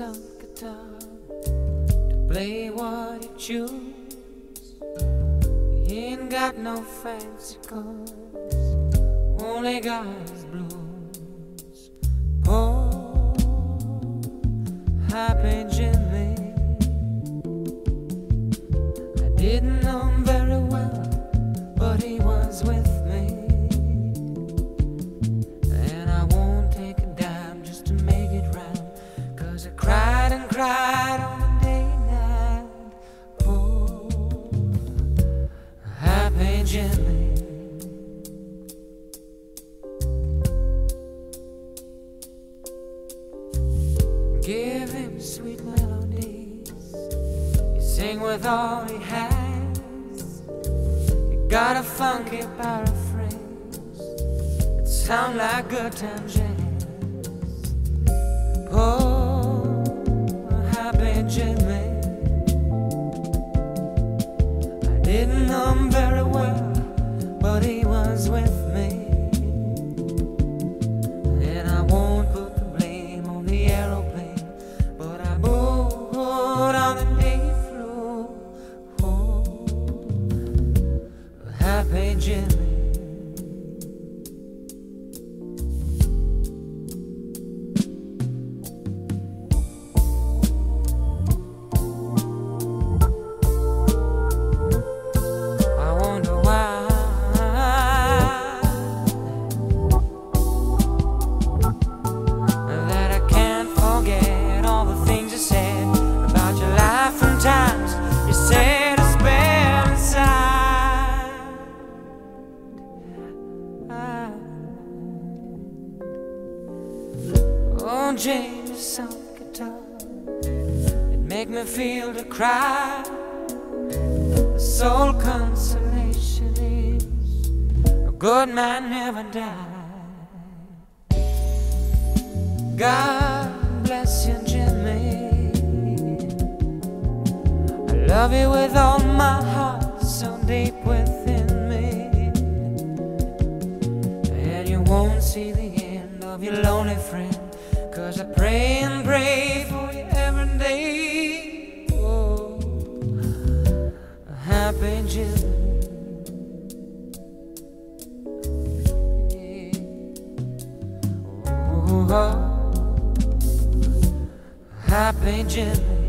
some guitar to play what you choose. He ain't got no fancy chords, only got his blues. Poor Happy Jimmy, I didn't know him very well, but he was with me. Cried on the day and night. Poor Happy Jimmy. Give him sweet melodies, you sing with all he has. You got a funky paraphrase, it sound like good time jazz. Poor Jimmy, I didn't know him very well, but he was with me. And I won't put the blame on the aeroplane, but I moved on the day he flew. Oh, Happy Jimmy. Oh, James, some guitar, it make me feel to cry. The sole consolation is a good man never died. God bless you, Jimmy, I love you with all my heart, so deep within me. And you won't see the end of your lonely friend, 'cause I pray and pray for you every day. Oh, Happy Jimmy. Oh, Happy Jimmy.